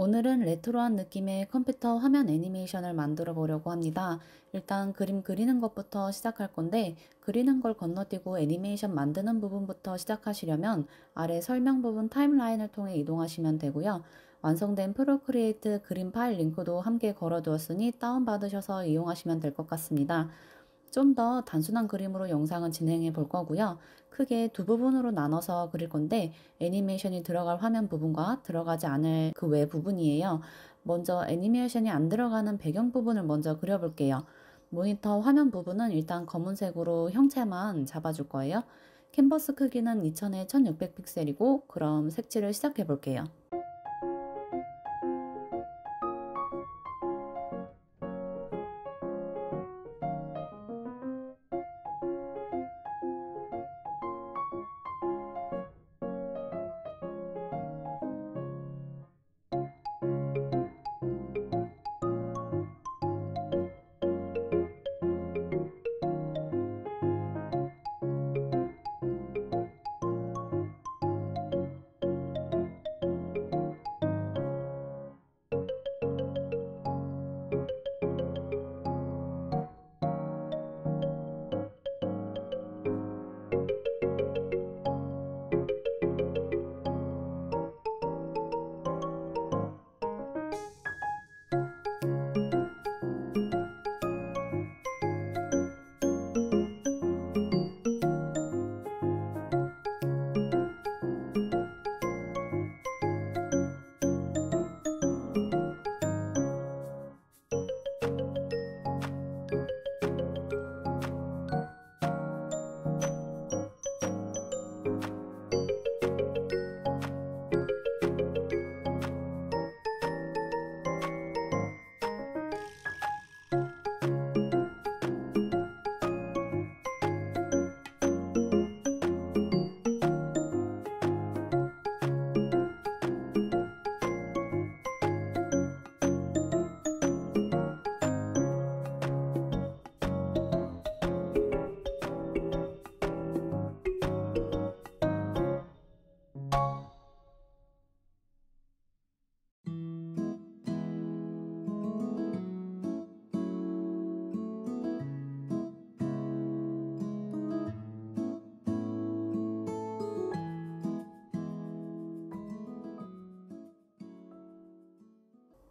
오늘은 레트로한 느낌의 컴퓨터 화면 애니메이션을 만들어 보려고 합니다. 일단 그림 그리는 것부터 시작할 건데 그리는 걸 건너뛰고 애니메이션 만드는 부분부터 시작하시려면 아래 설명 부분 타임라인을 통해 이동하시면 되고요. 완성된 프로크리에이트 그림 파일 링크도 함께 걸어두었으니 다운받으셔서 이용하시면 될 것 같습니다. 좀 더 단순한 그림으로 영상은 진행해 볼 거고요. 크게 두 부분으로 나눠서 그릴 건데 애니메이션이 들어갈 화면 부분과 들어가지 않을 그 외 부분이에요. 먼저 애니메이션이 안 들어가는 배경 부분을 먼저 그려볼게요. 모니터 화면 부분은 일단 검은색으로 형체만 잡아줄 거예요. 캔버스 크기는 2000×1600픽셀이고 그럼 색칠을 시작해 볼게요.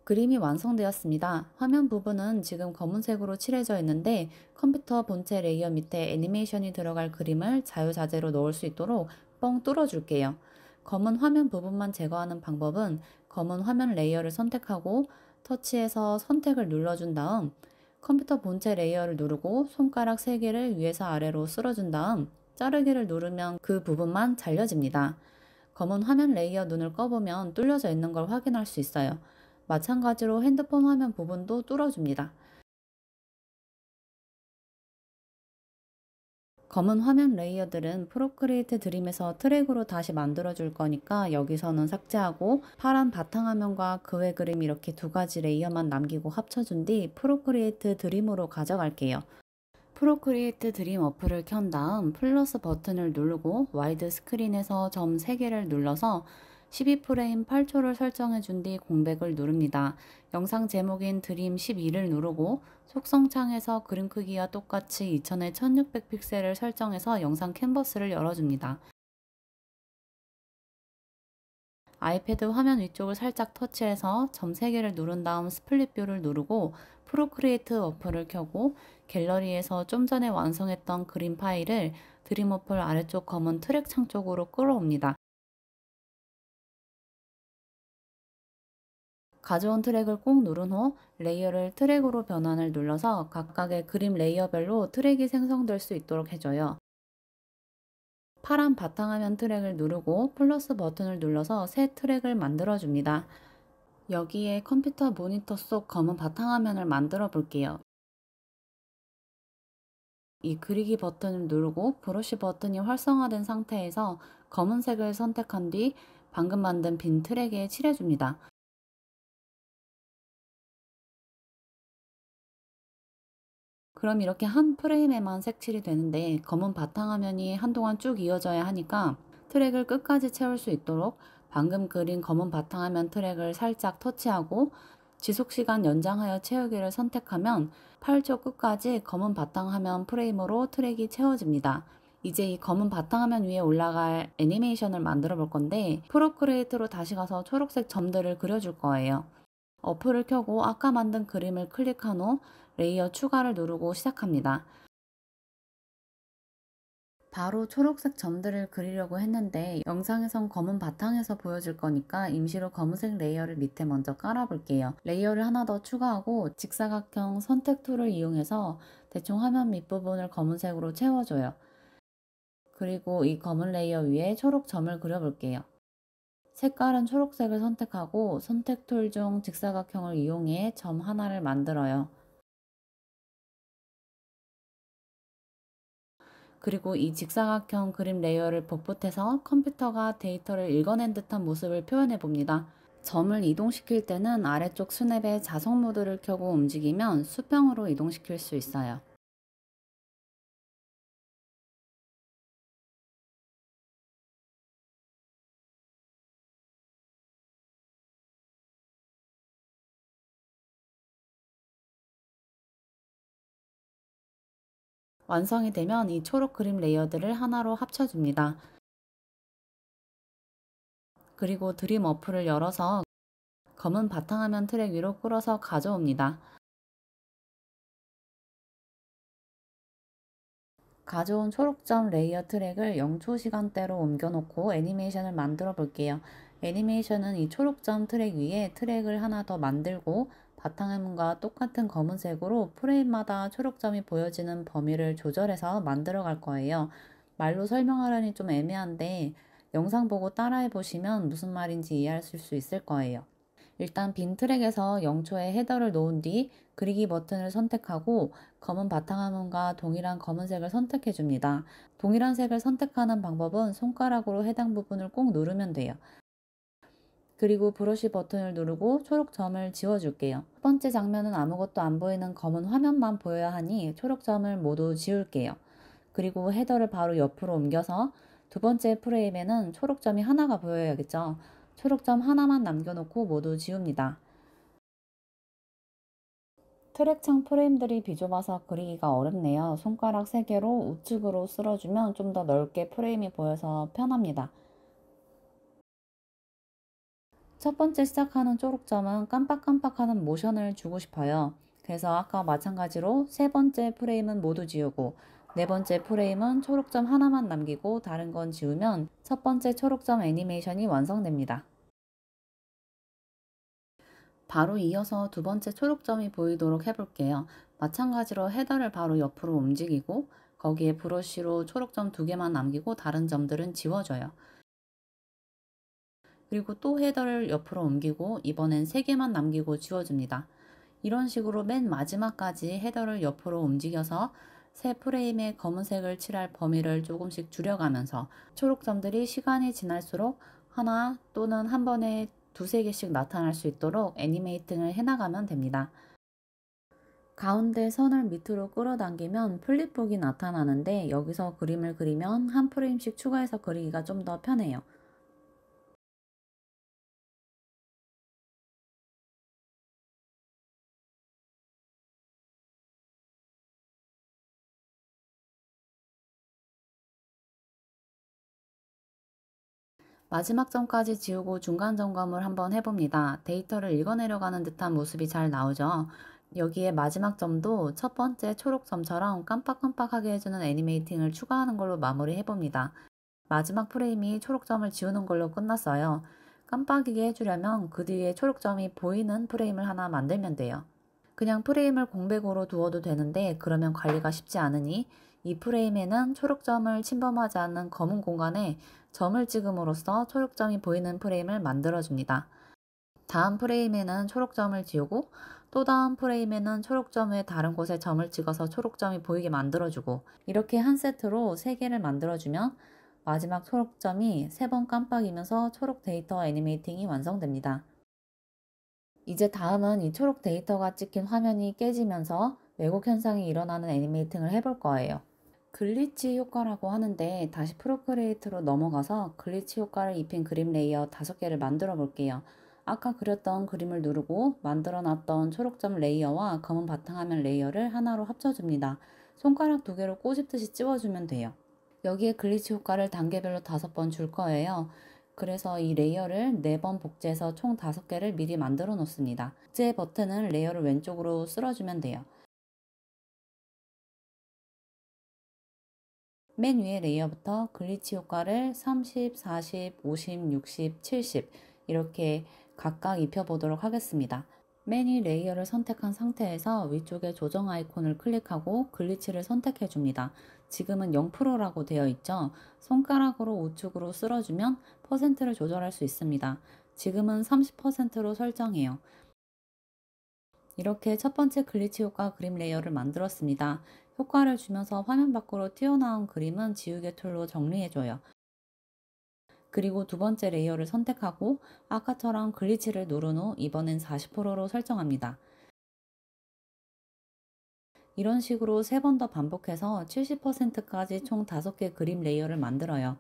그림이 완성되었습니다. 화면 부분은 지금 검은색으로 칠해져 있는데 컴퓨터 본체 레이어 밑에 애니메이션이 들어갈 그림을 자유자재로 넣을 수 있도록 뻥 뚫어줄게요. 검은 화면 부분만 제거하는 방법은 검은 화면 레이어를 선택하고 터치해서 선택을 눌러준 다음 컴퓨터 본체 레이어를 누르고 손가락 3개를 위에서 아래로 쓸어준 다음 자르기를 누르면 그 부분만 잘려집니다. 검은 화면 레이어 눈을 꺼보면 뚫려져 있는 걸 확인할 수 있어요. 마찬가지로 핸드폰 화면 부분도 뚫어줍니다. 검은 화면 레이어들은 프로크리에이트 드림에서 트랙으로 다시 만들어 줄 거니까 여기서는 삭제하고 파란 바탕화면과 그 외 그림 이렇게 두 가지 레이어만 남기고 합쳐준 뒤 프로크리에이트 드림으로 가져갈게요. 프로크리에이트 드림 어플을 켠 다음 플러스 버튼을 누르고 와이드 스크린에서 점 3개를 눌러서 12프레임 8초를 설정해 준 뒤 공백을 누릅니다. 영상 제목인 드림 12를 누르고 속성창에서 그림 크기와 똑같이 2000×1600픽셀을 설정해서 영상 캔버스를 열어줍니다. 아이패드 화면 위쪽을 살짝 터치해서 점 3개를 누른 다음 스플릿 뷰를 누르고 프로크리에이트 어플을 켜고 갤러리에서 좀 전에 완성했던 그림 파일을 드림 어플 아래쪽 검은 트랙 창 쪽으로 끌어옵니다. 가져온 트랙을 꼭 누른 후 레이어를 트랙으로 변환을 눌러서 각각의 그림 레이어별로 트랙이 생성될 수 있도록 해줘요. 파란 바탕화면 트랙을 누르고 플러스 버튼을 눌러서 새 트랙을 만들어줍니다. 여기에 컴퓨터 모니터 속 검은 바탕화면을 만들어 볼게요. 이 그리기 버튼을 누르고 브러쉬 버튼이 활성화된 상태에서 검은색을 선택한 뒤 방금 만든 빈 트랙에 칠해줍니다. 그럼 이렇게 한 프레임에만 색칠이 되는데 검은 바탕화면이 한동안 쭉 이어져야 하니까 트랙을 끝까지 채울 수 있도록 방금 그린 검은 바탕화면 트랙을 살짝 터치하고 지속시간 연장하여 채우기를 선택하면 8초 끝까지 검은 바탕화면 프레임으로 트랙이 채워집니다. 이제 이 검은 바탕화면 위에 올라갈 애니메이션을 만들어 볼 건데 프로크리에이트로 다시 가서 초록색 점들을 그려줄 거예요. 어플을 켜고 아까 만든 그림을 클릭한 후 레이어 추가를 누르고 시작합니다. 바로 초록색 점들을 그리려고 했는데 영상에선 검은 바탕에서 보여줄 거니까 임시로 검은색 레이어를 밑에 먼저 깔아볼게요. 레이어를 하나 더 추가하고 직사각형 선택 툴을 이용해서 대충 화면 밑부분을 검은색으로 채워줘요. 그리고 이 검은 레이어 위에 초록 점을 그려볼게요. 색깔은 초록색을 선택하고 선택 툴 중 직사각형을 이용해 점 하나를 만들어요. 그리고 이 직사각형 그림 레이어를 복붙해서 컴퓨터가 데이터를 읽어낸 듯한 모습을 표현해 봅니다. 점을 이동시킬 때는 아래쪽 스냅의 자석 모드를 켜고 움직이면 수평으로 이동시킬 수 있어요. 완성이 되면 이 초록 그림 레이어들을 하나로 합쳐줍니다. 그리고 드림 어플을 열어서 검은 바탕화면 트랙 위로 끌어서 가져옵니다. 가져온 초록점 레이어 트랙을 0초 시간대로 옮겨놓고 애니메이션을 만들어 볼게요. 애니메이션은 이 초록점 트랙 위에 트랙을 하나 더 만들고 바탕화면과 똑같은 검은색으로 프레임마다 초록점이 보여지는 범위를 조절해서 만들어 갈 거예요. 말로 설명하려니 좀 애매한데 영상 보고 따라해 보시면 무슨 말인지 이해하실 수 있을 거예요. 일단 빈 트랙에서 0초의 헤더를 놓은 뒤 그리기 버튼을 선택하고 검은 바탕화면과 동일한 검은색을 선택해 줍니다. 동일한 색을 선택하는 방법은 손가락으로 해당 부분을 꼭 누르면 돼요. 그리고 브러쉬 버튼을 누르고 초록점을 지워줄게요. 첫 번째 장면은 아무것도 안 보이는 검은 화면만 보여야 하니 초록점을 모두 지울게요. 그리고 헤더를 바로 옆으로 옮겨서 두 번째 프레임에는 초록점이 하나가 보여야겠죠. 초록점 하나만 남겨놓고 모두 지웁니다. 트랙창 프레임들이 비좁아서 그리기가 어렵네요. 손가락 3개로 우측으로 쓸어주면 좀 더 넓게 프레임이 보여서 편합니다. 첫 번째 시작하는 초록점은 깜빡깜빡하는 모션을 주고 싶어요. 그래서 아까 마찬가지로 세 번째 프레임은 모두 지우고 네 번째 프레임은 초록점 하나만 남기고 다른 건 지우면 첫 번째 초록점 애니메이션이 완성됩니다. 바로 이어서 두 번째 초록점이 보이도록 해볼게요. 마찬가지로 헤더를 바로 옆으로 움직이고 거기에 브러쉬로 초록점 2개만 남기고 다른 점들은 지워줘요. 그리고 또 헤더를 옆으로 옮기고 이번엔 3개만 남기고 지워줍니다. 이런 식으로 맨 마지막까지 헤더를 옆으로 움직여서 새 프레임에 검은색을 칠할 범위를 조금씩 줄여가면서 초록점들이 시간이 지날수록 하나 또는 한 번에 2~3개씩 나타날 수 있도록 애니메이팅을 해나가면 됩니다. 가운데 선을 밑으로 끌어당기면 플립북이 나타나는데 여기서 그림을 그리면 한 프레임씩 추가해서 그리기가 좀 더 편해요. 마지막 점까지 지우고 중간 점검을 한번 해봅니다. 데이터를 읽어내려가는 듯한 모습이 잘 나오죠? 여기에 마지막 점도 첫 번째 초록점처럼 깜빡깜빡하게 해주는 애니메이팅을 추가하는 걸로 마무리해봅니다. 마지막 프레임이 초록점을 지우는 걸로 끝났어요. 깜빡이게 해주려면 그 뒤에 초록점이 보이는 프레임을 하나 만들면 돼요. 그냥 프레임을 공백으로 두어도 되는데 그러면 관리가 쉽지 않으니 이 프레임에는 초록점을 침범하지 않는 검은 공간에 점을 찍음으로써 초록점이 보이는 프레임을 만들어줍니다. 다음 프레임에는 초록점을 지우고 또 다음 프레임에는 초록점 외 다른 곳에 점을 찍어서 초록점이 보이게 만들어주고 이렇게 한 세트로 3개를 만들어주면 마지막 초록점이 3번 깜빡이면서 초록 데이터 애니메이팅이 완성됩니다. 이제 다음은 이 초록 데이터가 찍힌 화면이 깨지면서 왜곡 현상이 일어나는 애니메이팅을 해볼 거예요. 글리치 효과라고 하는데, 다시 프로크리에이트로 넘어가서 글리치 효과를 입힌 그림 레이어 5개를 만들어 볼게요. 아까 그렸던 그림을 누르고 만들어 놨던 초록점 레이어와 검은 바탕화면 레이어를 하나로 합쳐줍니다. 손가락 2개로 꼬집듯이 찝어주면 돼요. 여기에 글리치 효과를 단계별로 5번 줄 거예요. 그래서 이 레이어를 4번 복제해서 총 5개를 미리 만들어 놓습니다. 복제 버튼은 레이어를 왼쪽으로 쓸어주면 돼요. 맨 위에 레이어부터 글리치 효과를 30, 40, 50, 60, 70 이렇게 각각 입혀보도록 하겠습니다. 맨 위 레이어를 선택한 상태에서 위쪽에 조정 아이콘을 클릭하고 글리치를 선택해줍니다. 지금은 0%라고 되어 있죠. 손가락으로 우측으로 쓸어주면 퍼센트를 조절할 수 있습니다. 지금은 30%로 설정해요. 이렇게 첫 번째 글리치 효과 그림 레이어를 만들었습니다. 효과를 주면서 화면 밖으로 튀어나온 그림은 지우개 툴로 정리해줘요. 그리고 두 번째 레이어를 선택하고 아까처럼 글리치를 누른 후 이번엔 40%로 설정합니다. 이런 식으로 3번 더 반복해서 70%까지 총 5개 그림 레이어를 만들어요.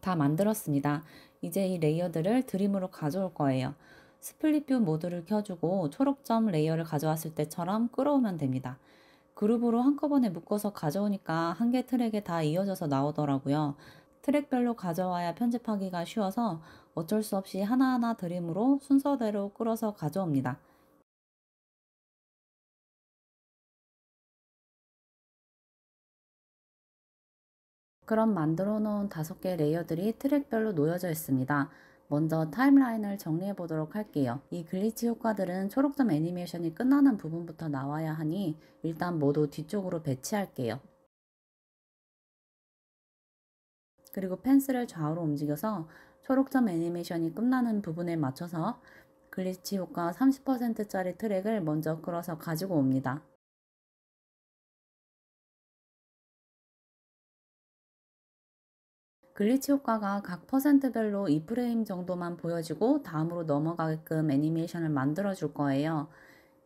다 만들었습니다. 이제 이 레이어들을 드림으로 가져올 거예요. 스플릿 뷰 모드를 켜주고 초록점 레이어를 가져왔을 때처럼 끌어오면 됩니다. 그룹으로 한꺼번에 묶어서 가져오니까 한 개 트랙에 다 이어져서 나오더라고요. 트랙별로 가져와야 편집하기가 쉬워서 어쩔 수 없이 하나하나 드림으로 순서대로 끌어서 가져옵니다. 그럼 만들어 놓은 5개 레이어들이 트랙별로 놓여져 있습니다. 먼저 타임라인을 정리해 보도록 할게요. 이 글리치 효과들은 초록점 애니메이션이 끝나는 부분부터 나와야 하니 일단 모두 뒤쪽으로 배치할게요. 그리고 펜슬을 좌우로 움직여서 초록점 애니메이션이 끝나는 부분에 맞춰서 글리치 효과 30%짜리 트랙을 먼저 끌어서 가지고 옵니다. 글리치 효과가 각 퍼센트별로 2프레임 정도만 보여지고 다음으로 넘어가게끔 애니메이션을 만들어 줄 거예요.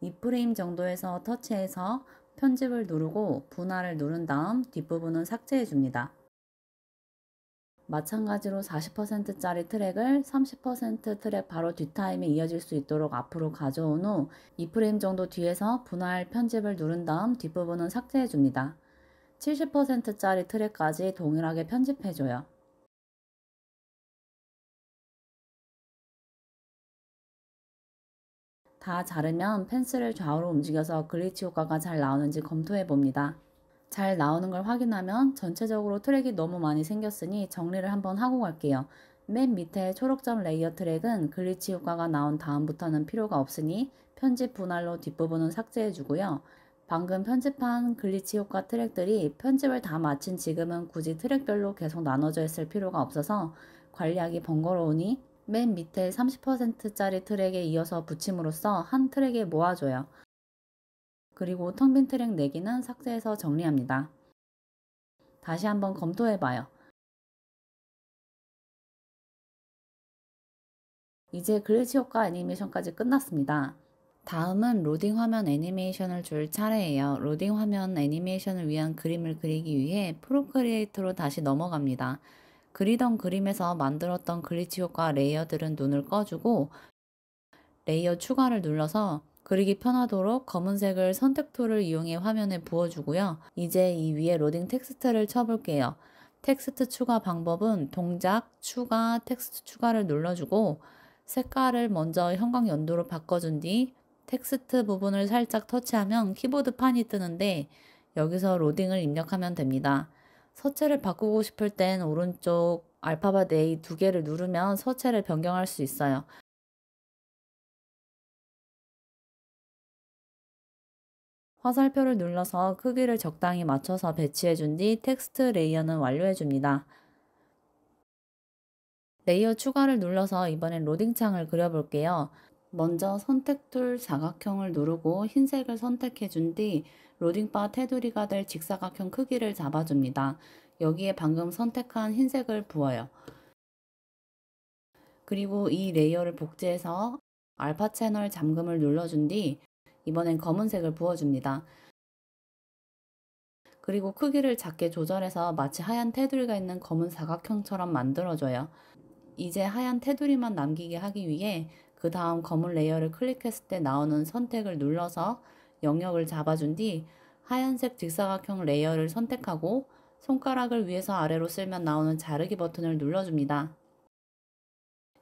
2프레임 정도에서 터치해서 편집을 누르고 분할을 누른 다음 뒷부분은 삭제해 줍니다. 마찬가지로 40%짜리 트랙을 30% 트랙 바로 뒷타임에 이어질 수 있도록 앞으로 가져온 후 2프레임 정도 뒤에서 분할 편집을 누른 다음 뒷부분은 삭제해 줍니다. 70%짜리 트랙까지 동일하게 편집해 줘요. 다 자르면 펜슬을 좌우로 움직여서 글리치 효과가 잘 나오는지 검토해 봅니다. 잘 나오는 걸 확인하면 전체적으로 트랙이 너무 많이 생겼으니 정리를 한번 하고 갈게요. 맨 밑에 초록점 레이어 트랙은 글리치 효과가 나온 다음부터는 필요가 없으니 편집 분할로 뒷부분은 삭제해 주고요. 방금 편집한 글리치 효과 트랙들이 편집을 다 마친 지금은 굳이 트랙별로 계속 나눠져 있을 필요가 없어서 관리하기 번거로우니 맨 밑에 30%짜리 트랙에 이어서 붙임으로써 한 트랙에 모아줘요. 그리고 텅빈 트랙 4개는 삭제해서 정리합니다. 다시 한번 검토해봐요. 이제 글리치 효과 애니메이션까지 끝났습니다. 다음은 로딩 화면 애니메이션을 줄 차례예요. 로딩 화면 애니메이션을 위한 그림을 그리기 위해 프로크리에이트로 다시 넘어갑니다. 그리던 그림에서 만들었던 글리치 효과 레이어들은 눈을 꺼주고 레이어 추가를 눌러서 그리기 편하도록 검은색을 선택 툴을 이용해 화면에 부어주고요. 이제 이 위에 로딩 텍스트를 쳐볼게요. 텍스트 추가 방법은 동작, 추가, 텍스트 추가를 눌러주고 색깔을 먼저 형광연두로 바꿔준 뒤 텍스트 부분을 살짝 터치하면 키보드 판이 뜨는데 여기서 로딩을 입력하면 됩니다. 서체를 바꾸고 싶을 땐 오른쪽 알파벳 A 2개를 누르면 서체를 변경할 수 있어요. 화살표를 눌러서 크기를 적당히 맞춰서 배치해준 뒤 텍스트 레이어는 완료해줍니다. 레이어 추가를 눌러서 이번엔 로딩창을 그려볼게요. 먼저 선택 툴 사각형을 누르고 흰색을 선택해준 뒤 로딩바 테두리가 될 직사각형 크기를 잡아줍니다. 여기에 방금 선택한 흰색을 부어요. 그리고 이 레이어를 복제해서 알파 채널 잠금을 눌러준 뒤 이번엔 검은색을 부어줍니다. 그리고 크기를 작게 조절해서 마치 하얀 테두리가 있는 검은 사각형처럼 만들어줘요. 이제 하얀 테두리만 남기게 하기 위해 그 다음 검은 레이어를 클릭했을 때 나오는 선택을 눌러서 영역을 잡아준 뒤 하얀색 직사각형 레이어를 선택하고 손가락을 위에서 아래로 쓸면 나오는 자르기 버튼을 눌러줍니다.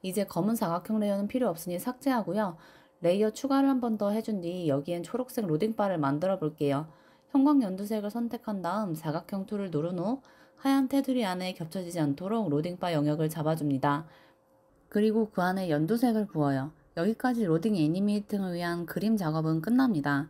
이제 검은 사각형 레이어는 필요 없으니 삭제하고요. 레이어 추가를 한 번 더 해준 뒤 여기엔 초록색 로딩바를 만들어 볼게요. 형광연두색을 선택한 다음 사각형 툴을 누른 후 하얀 테두리 안에 겹쳐지지 않도록 로딩바 영역을 잡아줍니다. 그리고 그 안에 연두색을 부어요. 여기까지 로딩 애니메이팅을 위한 그림 작업은 끝납니다.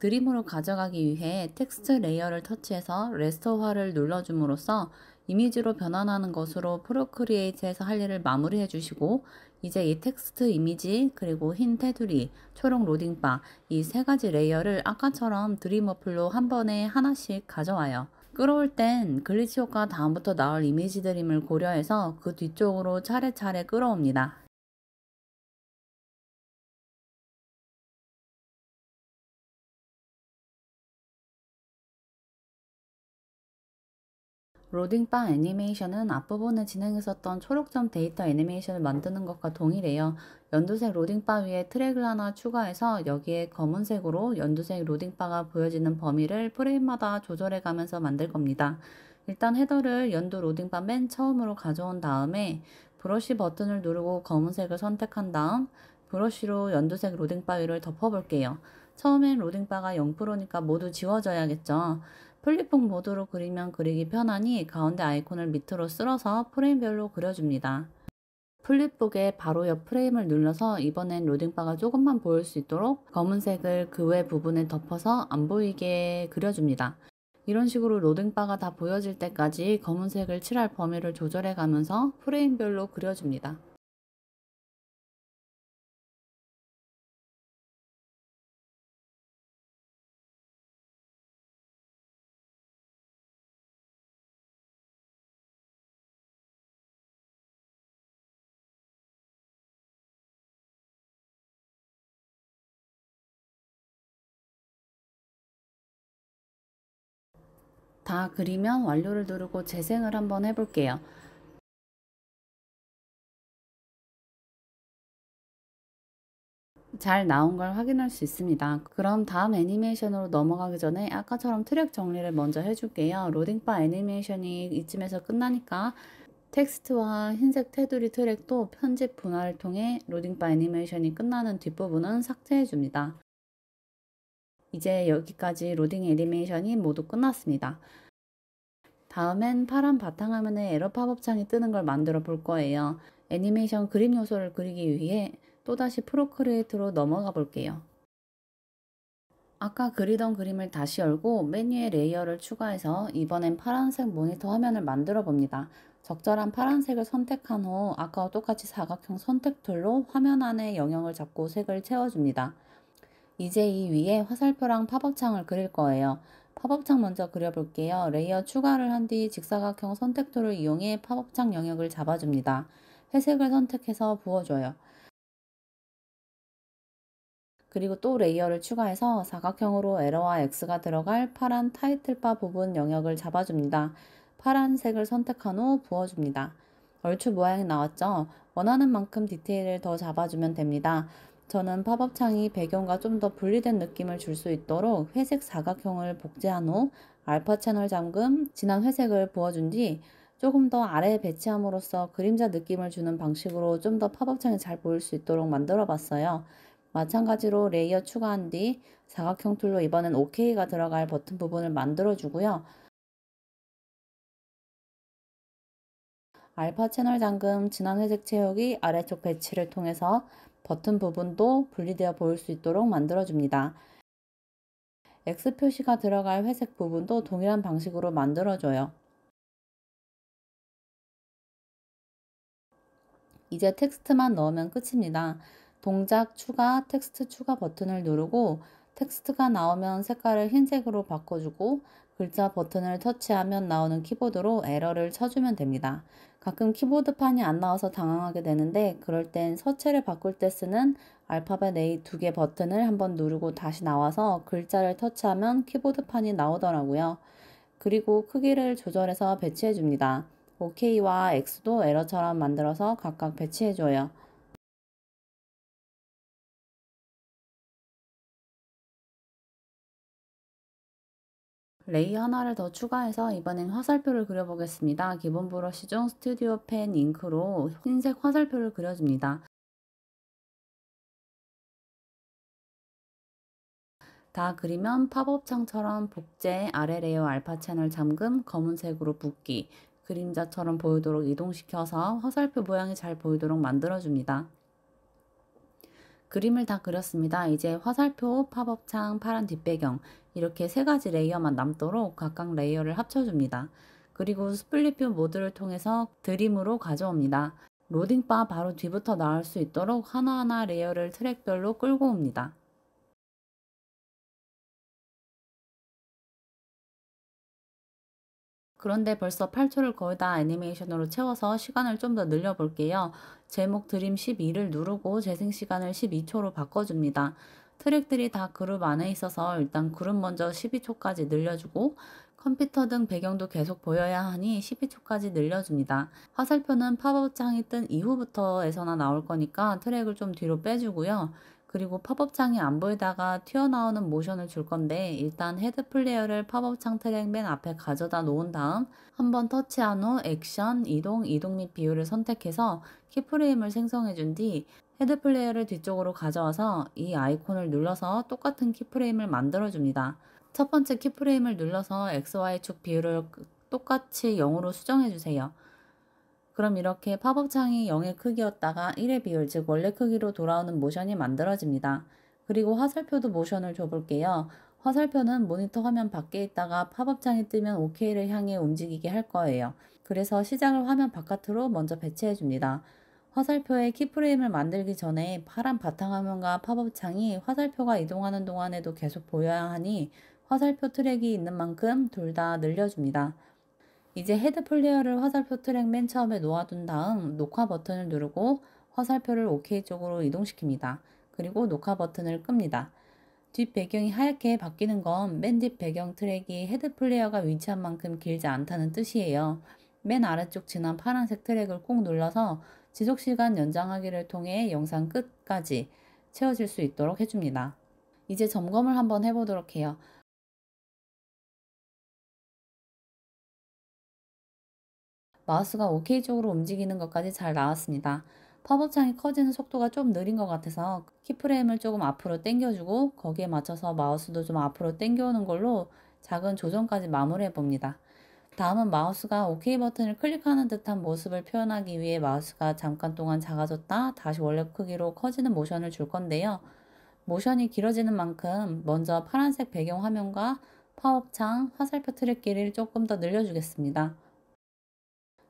드림으로 가져가기 위해 텍스트 레이어를 터치해서 레스토화를 눌러줌으로써 이미지로 변환하는 것으로 프로크리에이트에서 할 일을 마무리해 주시고, 이제 이 텍스트 이미지 그리고 흰 테두리, 초록 로딩바 이 세 가지 레이어를 아까처럼 드림 어플로 한 번에 하나씩 가져와요. 끌어올 땐 글리치 효과 다음부터 나올 이미지 드림을 고려해서 그 뒤쪽으로 차례차례 끌어옵니다. 로딩바 애니메이션은 앞부분에 진행했었던 초록점 데이터 애니메이션을 만드는 것과 동일해요. 연두색 로딩바 위에 트랙을 하나 추가해서 여기에 검은색으로 연두색 로딩바가 보여지는 범위를 프레임마다 조절해 가면서 만들 겁니다. 일단 헤더를 연두 로딩바 맨 처음으로 가져온 다음에 브러쉬 버튼을 누르고 검은색을 선택한 다음 브러쉬로 연두색 로딩바 위를 덮어볼게요. 처음엔 로딩바가 0%니까 모두 지워져야겠죠. 플립북 모드로 그리면 그리기 편하니 가운데 아이콘을 밑으로 쓸어서 프레임별로 그려줍니다. 플립북의 바로 옆 프레임을 눌러서 이번엔 로딩바가 조금만 보일 수 있도록 검은색을 그 외 부분에 덮어서 안 보이게 그려줍니다. 이런 식으로 로딩바가 다 보여질 때까지 검은색을 칠할 범위를 조절해 가면서 프레임별로 그려줍니다. 다 그리면 완료를 누르고 재생을 한번 해볼게요. 잘 나온 걸 확인할 수 있습니다. 그럼 다음 애니메이션으로 넘어가기 전에 아까처럼 트랙 정리를 먼저 해줄게요. 로딩바 애니메이션이 이쯤에서 끝나니까 텍스트와 흰색 테두리 트랙도 편집 분할을 통해 로딩바 애니메이션이 끝나는 뒷부분은 삭제해줍니다. 이제 여기까지 로딩 애니메이션이 모두 끝났습니다. 다음엔 파란 바탕화면에 에러 팝업창이 뜨는 걸 만들어 볼 거예요. 애니메이션 그림 요소를 그리기 위해 또다시 프로크리에이트로 넘어가 볼게요. 아까 그리던 그림을 다시 열고 메뉴에 레이어를 추가해서 이번엔 파란색 모니터 화면을 만들어 봅니다. 적절한 파란색을 선택한 후 아까와 똑같이 사각형 선택 툴로 화면 안에 영역을 잡고 색을 채워줍니다. 이제 이 위에 화살표랑 팝업창을 그릴 거예요. 팝업창 먼저 그려볼게요. 레이어 추가를 한 뒤 직사각형 선택 툴을 이용해 팝업창 영역을 잡아줍니다. 회색을 선택해서 부어줘요. 그리고 또 레이어를 추가해서 사각형으로 에러와 X가 들어갈 파란 타이틀바 부분 영역을 잡아줍니다. 파란색을 선택한 후 부어줍니다. 얼추 모양이 나왔죠? 원하는 만큼 디테일을 더 잡아주면 됩니다. 저는 팝업창이 배경과 좀 더 분리된 느낌을 줄 수 있도록 회색 사각형을 복제한 후 알파 채널 잠금, 진한 회색을 부어준 뒤 조금 더 아래에 배치함으로써 그림자 느낌을 주는 방식으로 좀 더 팝업창이 잘 보일 수 있도록 만들어 봤어요. 마찬가지로 레이어 추가한 뒤 사각형 툴로 이번엔 OK가 들어갈 버튼 부분을 만들어 주고요. 알파 채널 잠금, 진한 회색 채우기, 아래쪽 배치를 통해서 버튼 부분도 분리되어 보일 수 있도록 만들어줍니다. X 표시가 들어갈 회색 부분도 동일한 방식으로 만들어줘요. 이제 텍스트만 넣으면 끝입니다. 동작 추가, 텍스트 추가 버튼을 누르고 텍스트가 나오면 색깔을 흰색으로 바꿔주고 글자 버튼을 터치하면 나오는 키보드로 에러를 쳐주면 됩니다. 가끔 키보드판이 안 나와서 당황하게 되는데 그럴 땐 서체를 바꿀 때 쓰는 알파벳 A 두 개 버튼을 한번 누르고 다시 나와서 글자를 터치하면 키보드판이 나오더라고요. 그리고 크기를 조절해서 배치해 줍니다. OK와 X도 에러처럼 만들어서 각각 배치해 줘요. 레이어 하나를 더 추가해서 이번엔 화살표를 그려보겠습니다. 기본 브러쉬 중 스튜디오 펜 잉크로 흰색 화살표를 그려줍니다. 다 그리면 팝업 창처럼 복제, 아래 레이어 알파 채널 잠금, 검은색으로 붓기, 그림자처럼 보이도록 이동시켜서 화살표 모양이 잘 보이도록 만들어줍니다. 그림을 다 그렸습니다. 이제 화살표, 팝업창, 파란 뒷배경 이렇게 세 가지 레이어만 남도록 각각 레이어를 합쳐줍니다. 그리고 스플릿뷰 모드를 통해서 드림으로 가져옵니다. 로딩바 바로 뒤부터 나올 수 있도록 하나하나 레이어를 트랙별로 끌고 옵니다. 그런데 벌써 8초를 거의 다 애니메이션으로 채워서 시간을 좀 더 늘려볼게요. 제목 드림 12를 누르고 재생시간을 12초로 바꿔줍니다. 트랙들이 다 그룹 안에 있어서 일단 그룹 먼저 12초까지 늘려주고 컴퓨터 등 배경도 계속 보여야 하니 12초까지 늘려줍니다. 화살표는 팝업창이 뜬 이후부터에서나 나올 거니까 트랙을 좀 뒤로 빼주고요. 그리고 팝업창이 안 보이다가 튀어나오는 모션을 줄 건데 일단 헤드 플레이어를 팝업창 트랙 맨 앞에 가져다 놓은 다음 한번 터치한 후 액션, 이동, 이동 및 비율을 선택해서 키프레임을 생성해 준 뒤 헤드 플레이어를 뒤쪽으로 가져와서 이 아이콘을 눌러서 똑같은 키프레임을 만들어 줍니다. 첫 번째 키프레임을 눌러서 XY축 비율을 똑같이 0으로 수정해 주세요. 그럼 이렇게 팝업창이 0의 크기였다가 1의 비율, 즉 원래 크기로 돌아오는 모션이 만들어집니다. 그리고 화살표도 모션을 줘볼게요. 화살표는 모니터 화면 밖에 있다가 팝업창이 뜨면 OK를 향해 움직이게 할 거예요. 그래서 시작을 화면 바깥으로 먼저 배치해줍니다. 화살표의 키프레임을 만들기 전에 파란 바탕화면과 팝업창이 화살표가 이동하는 동안에도 계속 보여야 하니 화살표 트랙이 있는 만큼 둘 다 늘려줍니다. 이제 헤드 플레이어를 화살표 트랙 맨 처음에 놓아둔 다음 녹화 버튼을 누르고 화살표를 OK 쪽으로 이동시킵니다. 그리고 녹화 버튼을 끕니다. 뒷 배경이 하얗게 바뀌는 건 맨 뒷 배경 트랙이 헤드 플레이어가 위치한 만큼 길지 않다는 뜻이에요. 맨 아래쪽 진한 파란색 트랙을 꾹 눌러서 지속시간 연장하기를 통해 영상 끝까지 채워질 수 있도록 해줍니다. 이제 점검을 한번 해보도록 해요. 마우스가 OK 쪽으로 움직이는 것까지 잘 나왔습니다. 팝업창이 커지는 속도가 좀 느린 것 같아서 키프레임을 조금 앞으로 당겨주고 거기에 맞춰서 마우스도 좀 앞으로 당겨오는 걸로 작은 조정까지 마무리해 봅니다. 다음은 마우스가 OK 버튼을 클릭하는 듯한 모습을 표현하기 위해 마우스가 잠깐 동안 작아졌다 다시 원래 크기로 커지는 모션을 줄 건데요. 모션이 길어지는 만큼 먼저 파란색 배경 화면과 팝업창, 화살표 트랙 길이를 조금 더 늘려주겠습니다.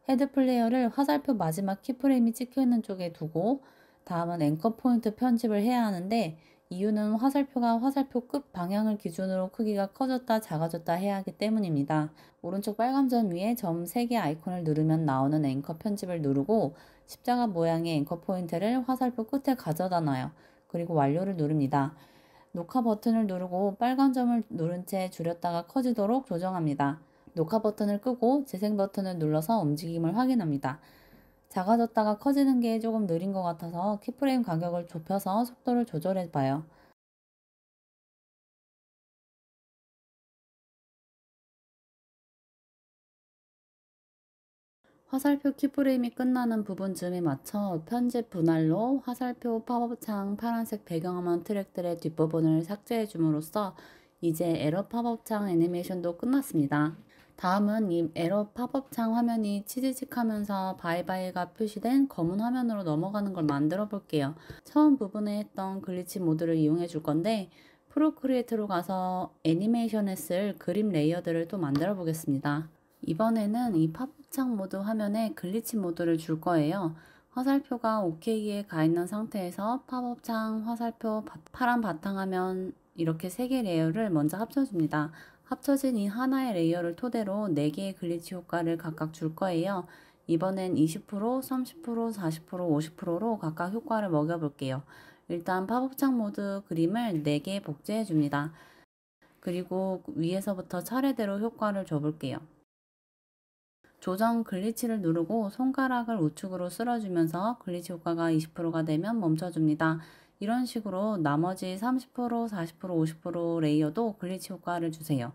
헤드 플레이어를 화살표 마지막 키프레임이 찍혀있는 쪽에 두고 다음은 앵커 포인트 편집을 해야 하는데 이유는 화살표가 화살표 끝 방향을 기준으로 크기가 커졌다 작아졌다 해야 하기 때문입니다. 오른쪽 빨간점 위에 점 3개 아이콘을 누르면 나오는 앵커 편집을 누르고 십자가 모양의 앵커 포인트를 화살표 끝에 가져다 놔요. 그리고 완료를 누릅니다. 녹화 버튼을 누르고 빨간 점을 누른 채 줄였다가 커지도록 조정합니다. 녹화 버튼을 끄고 재생 버튼을 눌러서 움직임을 확인합니다. 작아졌다가 커지는 게 조금 느린 것 같아서 키프레임 간격을 좁혀서 속도를 조절해봐요. 화살표 키프레임이 끝나는 부분쯤에 맞춰 편집 분할로 화살표 팝업창 파란색 배경화면 트랙들의 뒷부분을 삭제해줌으로써 이제 에러 팝업창 애니메이션도 끝났습니다. 다음은 이 에러 팝업창 화면이 치지직하면서 바이바이가 표시된 검은 화면으로 넘어가는 걸 만들어 볼게요. 처음 부분에 했던 글리치 모드를 이용해 줄 건데 프로크리에이트로 가서 애니메이션에 쓸 그림 레이어들을 또 만들어 보겠습니다. 이번에는 이 팝업창 모드 화면에 글리치 모드를 줄 거예요. 화살표가 OK에 가 있는 상태에서 팝업창, 화살표, 파란 바탕화면 이렇게 3개 레이어를 먼저 합쳐줍니다. 합쳐진 이 하나의 레이어를 토대로 4개의 글리치 효과를 각각 줄 거예요. 이번엔 20%, 30%, 40%, 50%로 각각 효과를 먹여볼게요. 일단 팝업창 모드 그림을 4개 복제해줍니다. 그리고 위에서부터 차례대로 효과를 줘볼게요. 조정 글리치를 누르고 손가락을 우측으로 쓸어주면서 글리치 효과가 20%가 되면 멈춰줍니다. 이런 식으로 나머지 30%, 40%, 50% 레이어도 글리치 효과를 주세요.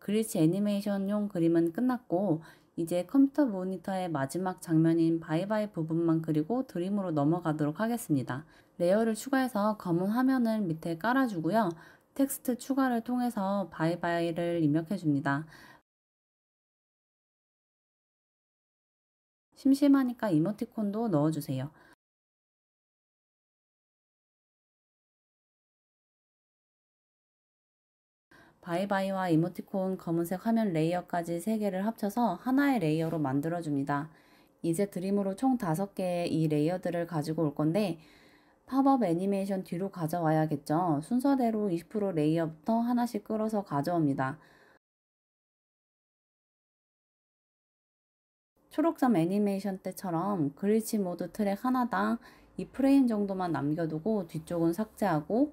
글리치 애니메이션용 그림은 끝났고 이제 컴퓨터 모니터의 마지막 장면인 바이바이 부분만 그리고 드림으로 넘어가도록 하겠습니다. 레이어를 추가해서 검은 화면을 밑에 깔아주고요. 텍스트 추가를 통해서 바이바이를 입력해줍니다. 심심하니까 이모티콘도 넣어주세요. 바이바이와 이모티콘 검은색 화면 레이어까지 3개를 합쳐서 하나의 레이어로 만들어줍니다. 이제 드림으로 총 5개의 이 레이어들을 가지고 올 건데 팝업 애니메이션 뒤로 가져와야겠죠. 순서대로 20% 레이어부터 하나씩 끌어서 가져옵니다. 초록점 애니메이션 때처럼 글리치 모드 트랙 하나당 2프레임 정도만 남겨두고 뒤쪽은 삭제하고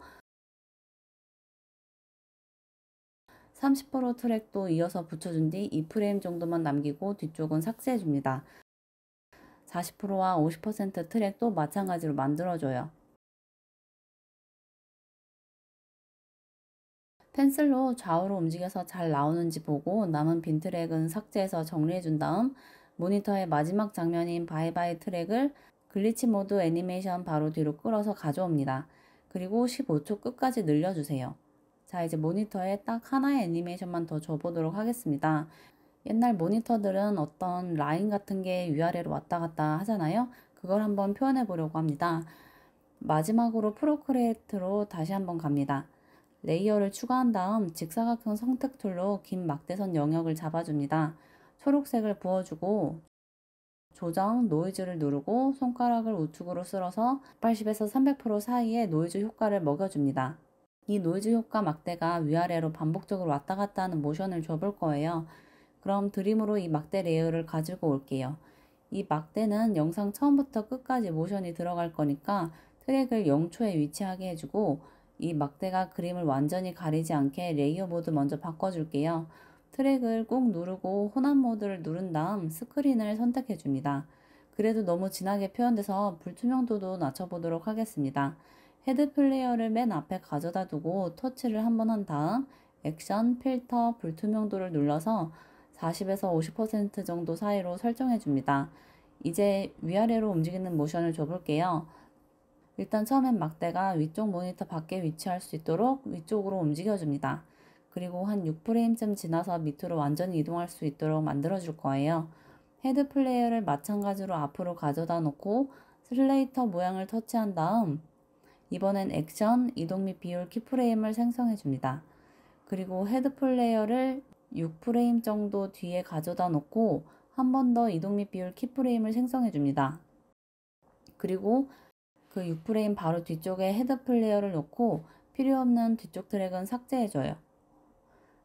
30% 트랙도 이어서 붙여준 뒤 2프레임 정도만 남기고 뒤쪽은 삭제해줍니다. 40%와 50% 트랙도 마찬가지로 만들어줘요. 펜슬로 좌우로 움직여서 잘 나오는지 보고 남은 빈 트랙은 삭제해서 정리해준 다음 모니터의 마지막 장면인 바이바이 트랙을 글리치 모드 애니메이션 바로 뒤로 끌어서 가져옵니다. 그리고 15초 끝까지 늘려주세요. 자, 이제 모니터에 딱 하나의 애니메이션만 더 줘보도록 하겠습니다. 옛날 모니터들은 어떤 라인 같은 게 위아래로 왔다 갔다 하잖아요. 그걸 한번 표현해 보려고 합니다. 마지막으로 프로크리에이트로 다시 한번 갑니다. 레이어를 추가한 다음 직사각형 선택 툴로 긴 막대선 영역을 잡아줍니다. 초록색을 부어주고 조정, 노이즈를 누르고 손가락을 우측으로 쓸어서 80에서 300% 사이에 노이즈 효과를 먹여줍니다. 이 노이즈 효과 막대가 위아래로 반복적으로 왔다 갔다 하는 모션을 줘볼 거예요. 그럼 드림으로 이 막대 레이어를 가지고 올게요. 이 막대는 영상 처음부터 끝까지 모션이 들어갈 거니까 트랙을 0초에 위치하게 해주고 이 막대가 그림을 완전히 가리지 않게 레이어 모드 먼저 바꿔줄게요. 트랙을 꾹 누르고 혼합 모드를 누른 다음 스크린을 선택해 줍니다. 그래도 너무 진하게 표현돼서 불투명도도 낮춰보도록 하겠습니다. 헤드 플레이어를 맨 앞에 가져다 두고 터치를 한번 한 다음 액션, 필터, 불투명도를 눌러서 40에서 50% 정도 사이로 설정해 줍니다. 이제 위아래로 움직이는 모션을 줘볼게요. 일단 처음엔 막대가 위쪽 모니터 밖에 위치할 수 있도록 위쪽으로 움직여줍니다. 그리고 한 6프레임쯤 지나서 밑으로 완전히 이동할 수 있도록 만들어줄 거예요. 헤드 플레이어를 마찬가지로 앞으로 가져다 놓고 슬레이터 모양을 터치한 다음 이번엔 액션, 이동 및 비율 키프레임을 생성해줍니다. 그리고 헤드 플레이어를 6프레임 정도 뒤에 가져다 놓고 한 번 더 이동 및 비율 키프레임을 생성해줍니다. 그리고 그 6프레임 바로 뒤쪽에 헤드 플레이어를 놓고 필요없는 뒤쪽 트랙은 삭제해줘요.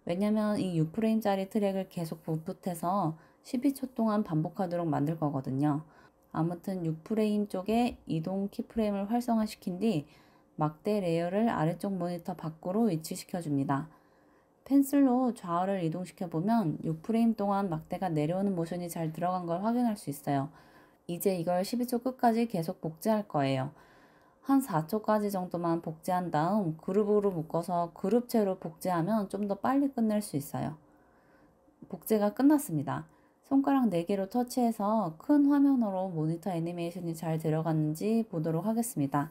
왜냐면 이 6프레임짜리 트랙을 계속 부풋해서 12초 동안 반복하도록 만들 거거든요. 아무튼 6프레임 쪽에 이동 키프레임을 활성화시킨 뒤 막대 레이어를 아래쪽 모니터 밖으로 위치시켜줍니다. 펜슬로 좌우를 이동시켜보면 6프레임 동안 막대가 내려오는 모션이 잘 들어간 걸 확인할 수 있어요. 이제 이걸 12초 끝까지 계속 복제할 거예요. 한 4초까지 정도만 복제한 다음 그룹으로 묶어서 그룹체로 복제하면 좀 더 빨리 끝낼 수 있어요. 복제가 끝났습니다. 손가락 4개로 터치해서 큰 화면으로 모니터 애니메이션이 잘 들어갔는지 보도록 하겠습니다.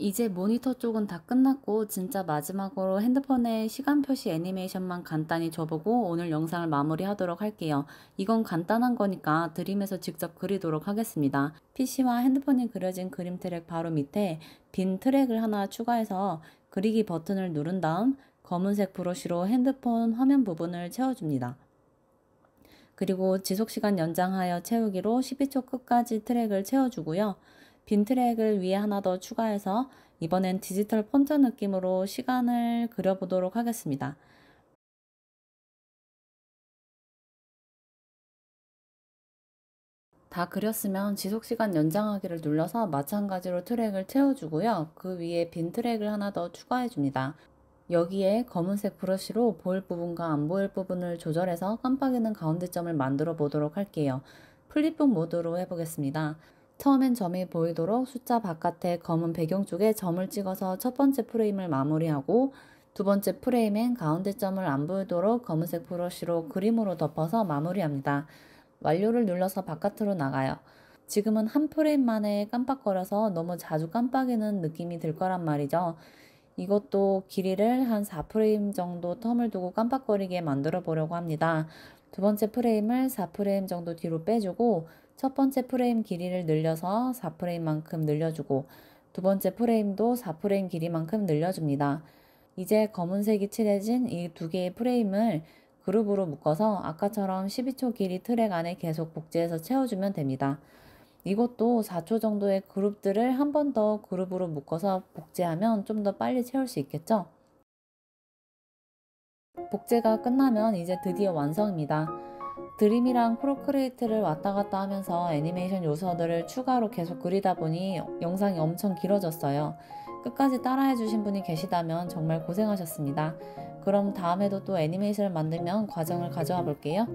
이제 모니터 쪽은 다 끝났고 진짜 마지막으로 핸드폰에 시간 표시 애니메이션만 간단히 줘보고 오늘 영상을 마무리하도록 할게요. 이건 간단한 거니까 드림에서 직접 그리도록 하겠습니다. PC와 핸드폰이 그려진 그림 트랙 바로 밑에 빈 트랙을 하나 추가해서 그리기 버튼을 누른 다음 검은색 브러쉬로 핸드폰 화면 부분을 채워줍니다. 그리고 지속시간 연장하여 채우기로 12초 끝까지 트랙을 채워주고요. 빈 트랙을 위에 하나 더 추가해서 이번엔 디지털 폰트 느낌으로 시간을 그려보도록 하겠습니다. 다 그렸으면 지속시간 연장하기를 눌러서 마찬가지로 트랙을 채워주고요. 그 위에 빈 트랙을 하나 더 추가해줍니다. 여기에 검은색 브러쉬로 보일 부분과 안 보일 부분을 조절해서 깜빡이는 가운데점을 만들어 보도록 할게요. 플립북 모드로 해보겠습니다. 처음엔 점이 보이도록 숫자 바깥에 검은 배경 쪽에 점을 찍어서 첫 번째 프레임을 마무리하고, 두 번째 프레임엔 가운데점을 안 보이도록 검은색 브러쉬로 그림으로 덮어서 마무리합니다. 완료를 눌러서 바깥으로 나가요. 지금은 한 프레임만에 깜빡거려서 너무 자주 깜빡이는 느낌이 들 거란 말이죠. 이것도 길이를 한 4프레임 정도 텀을 두고 깜빡거리게 만들어 보려고 합니다. 두 번째 프레임을 4프레임 정도 뒤로 빼주고, 첫 번째 프레임 길이를 늘려서 4프레임만큼 늘려주고, 두 번째 프레임도 4프레임 길이만큼 늘려줍니다. 이제 검은색이 칠해진 이 두 개의 프레임을 그룹으로 묶어서 아까처럼 12초 길이 트랙 안에 계속 복제해서 채워주면 됩니다. 이것도 4초 정도의 그룹들을 한 번 더 그룹으로 묶어서 복제하면 좀 더 빨리 채울 수 있겠죠? 복제가 끝나면 이제 드디어 완성입니다. 드림이랑 프로크리에이트를 왔다 갔다 하면서 애니메이션 요소들을 추가로 계속 그리다 보니 영상이 엄청 길어졌어요. 끝까지 따라해 주신 분이 계시다면 정말 고생하셨습니다. 그럼 다음에도 또 애니메이션을 만들면 과정을 가져와 볼게요.